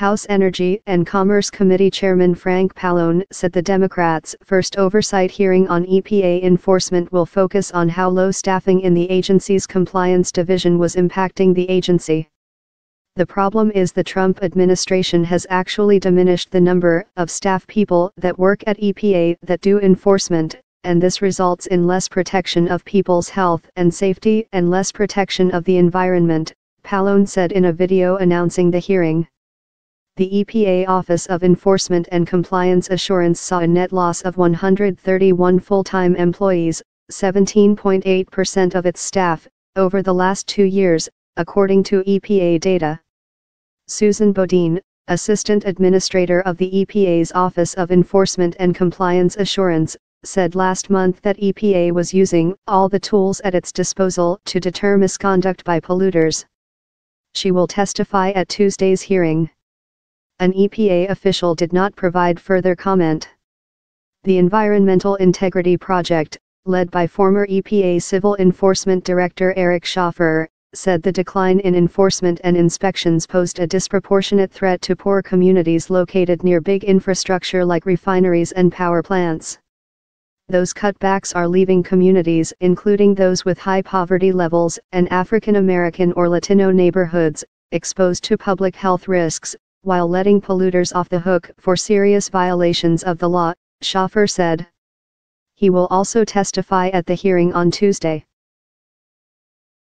House Energy and Commerce Committee Chairman Frank Pallone said the Democrats' first oversight hearing on EPA enforcement will focus on how low staffing in the agency's compliance division was impacting the agency. The problem is the Trump administration has actually diminished the number of staff people that work at EPA that do enforcement, and this results in less protection of people's health and safety and less protection of the environment, Pallone said in a video announcing the hearing. The EPA Office of Enforcement and Compliance Assurance saw a net loss of 131 full-time employees, 17.8% of its staff, over the last 2 years, according to EPA data. Susan Bodine, Assistant Administrator of the EPA's Office of Enforcement and Compliance Assurance, said last month that EPA was using all the tools at its disposal to deter misconduct by polluters. She will testify at Tuesday's hearing. An EPA official did not provide further comment. The Environmental Integrity Project, led by former EPA Civil Enforcement Director Eric Schaeffer, said the decline in enforcement and inspections posed a disproportionate threat to poor communities located near big infrastructure like refineries and power plants. Those cutbacks are leaving communities, including those with high poverty levels and African American or Latino neighborhoods, exposed to public health risks, while letting polluters off the hook for serious violations of the law, Schaeffer said. He will also testify at the hearing on Tuesday.